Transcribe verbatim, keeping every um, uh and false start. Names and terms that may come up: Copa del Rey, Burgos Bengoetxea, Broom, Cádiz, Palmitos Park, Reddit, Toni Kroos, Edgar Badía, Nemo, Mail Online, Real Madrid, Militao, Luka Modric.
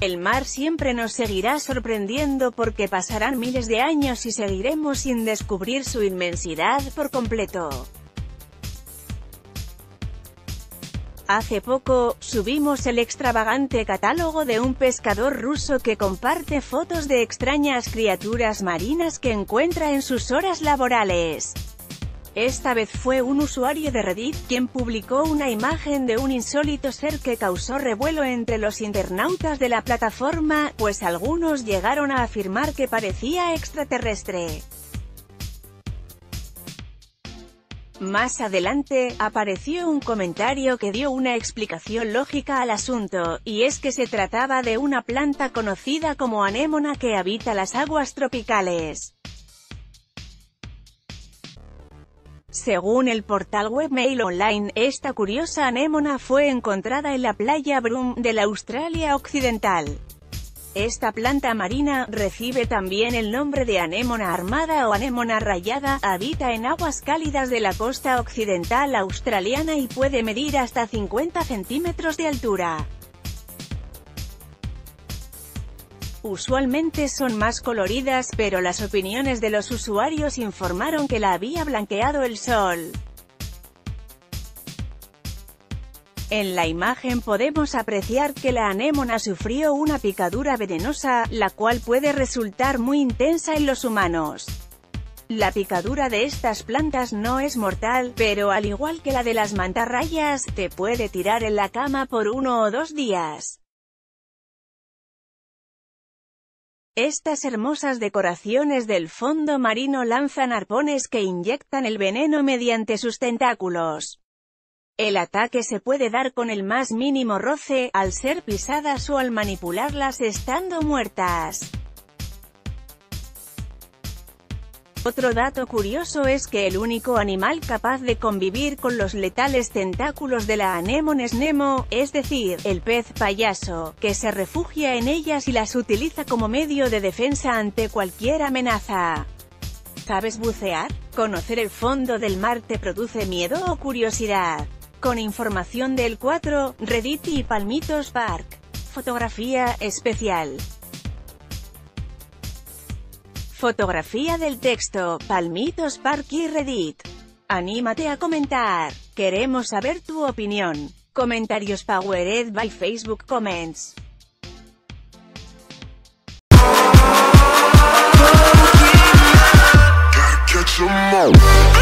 El mar siempre nos seguirá sorprendiendo porque pasarán miles de años y seguiremos sin descubrir su inmensidad por completo. Hace poco, subimos el extravagante catálogo de un pescador ruso que comparte fotos de extrañas criaturas marinas que encuentra en sus horas laborales. Esta vez fue un usuario de Reddit quien publicó una imagen de un insólito ser que causó revuelo entre los internautas de la plataforma, pues algunos llegaron a afirmar que parecía extraterrestre. Más adelante, apareció un comentario que dio una explicación lógica al asunto, y es que se trataba de una planta conocida como anémona que habita las aguas tropicales. Según el portal web Mail Online, esta curiosa anémona fue encontrada en la playa Broom, de la Australia Occidental. Esta planta marina recibe también el nombre de anémona armada o anémona rayada, habita en aguas cálidas de la costa occidental australiana y puede medir hasta cincuenta centímetros de altura. Usualmente son más coloridas, pero las opiniones de los usuarios informaron que la había blanqueado el sol. En la imagen podemos apreciar que la anémona sufrió una picadura venenosa, la cual puede resultar muy intensa en los humanos. La picadura de estas plantas no es mortal, pero al igual que la de las mantarrayas, te puede tirar en la cama por uno o dos días. Estas hermosas decoraciones del fondo marino lanzan arpones que inyectan el veneno mediante sus tentáculos. El ataque se puede dar con el más mínimo roce, al ser pisadas o al manipularlas estando muertas. Otro dato curioso es que el único animal capaz de convivir con los letales tentáculos de la anémona es Nemo, es decir, el pez payaso, que se refugia en ellas y las utiliza como medio de defensa ante cualquier amenaza. ¿Sabes bucear? ¿Conocer el fondo del mar te produce miedo o curiosidad? Con información del cuatro, Reddit y Palmitos Park. Fotografía especial. Fotografía del texto, Palmitos Park y Reddit. Anímate a comentar. Queremos saber tu opinión. Comentarios powered by Facebook Comments. Get your mouth.